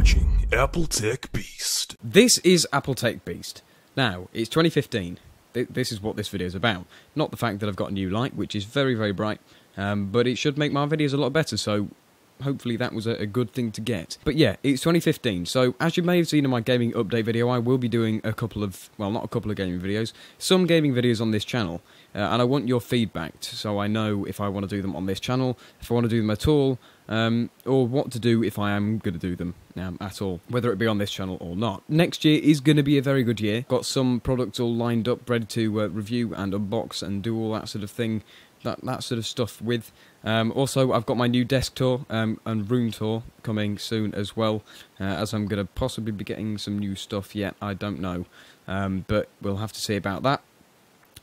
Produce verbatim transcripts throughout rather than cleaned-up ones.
watching AppleTechBeast. This is AppleTechBeast. Now, it's twenty fifteen. This is what this video is about. Not the fact that I've got a new light, which is very, very bright, um, but it should make my videos a lot better, so hopefully that was a good thing to get. But yeah, it's twenty fifteen, so as you may have seen in my gaming update video, I will be doing a couple of, well, not a couple of gaming videos, some gaming videos on this channel, uh, and I want your feedback, so I know if I want to do them on this channel, if I want to do them at all, um, or what to do if I am going to do them um, at all, whether it be on this channel or not. Next year is going to be a very good year. Got some products all lined up, ready to uh, review and unbox and do all that sort of thing. That, that sort of stuff with. Um, also, I've got my new desk tour um, and room tour coming soon as well, uh, as I'm going to possibly be getting some new stuff yet, I don't know, um, but we'll have to see about that.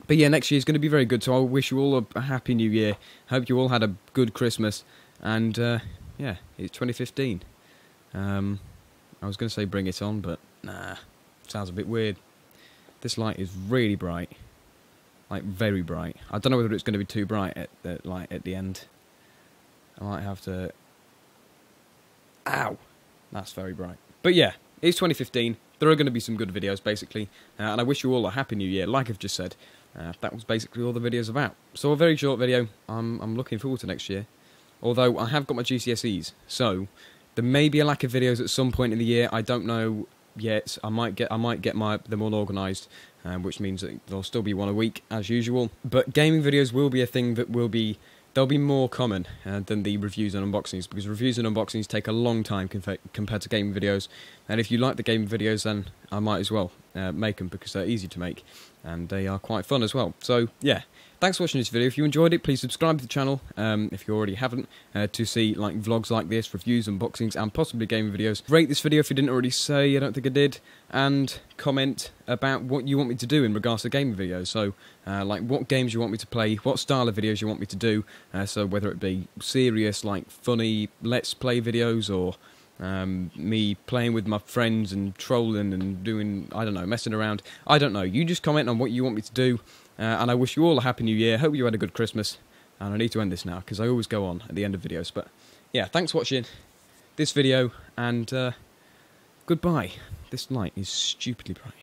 But yeah, next year is going to be very good, so I wish you all a happy new year. Hope you all had a good Christmas, and uh, yeah, it's twenty fifteen. Um, I was going to say bring it on, but nah, sounds a bit weird. This light is really bright. Like, very bright. I don't know whether it's going to be too bright at the light at the end. I might have to... Ow! That's very bright. But yeah, it's twenty fifteen. There are going to be some good videos, basically. Uh, and I wish you all a happy new year, like I've just said. Uh, that was basically all the video's about. So a very short video. I'm, I'm looking forward to next year. Although, I have got my G C S Es. So, there may be a lack of videos at some point in the year. I don't know... Yet I might get I might get my them all organised, um, which means that there'll still be one a week as usual. But gaming videos will be a thing that will be they'll be more common uh, than the reviews and unboxings, because reviews and unboxings take a long time compared to gaming videos. And if you like the gaming videos, then I might as well uh, make them, because they're easy to make and they are quite fun as well. So yeah, thanks for watching this video. If you enjoyed it, please subscribe to the channel um, if you already haven't, uh, to see like vlogs like this, reviews, unboxings, and possibly gaming videos. Rate this video if you didn't already say, I don't think I did, and comment about what you want me to do in regards to gaming videos. So uh, like what games you want me to play, what style of videos you want me to do, uh, so whether it be serious, like funny let's play videos, or Um, me playing with my friends and trolling and doing, I don't know, messing around. I don't know. You just comment on what you want me to do, uh, and I wish you all a happy new year. Hope you had a good Christmas, and I need to end this now because I always go on at the end of videos. But yeah, thanks for watching this video, and uh, goodbye. This light is stupidly bright.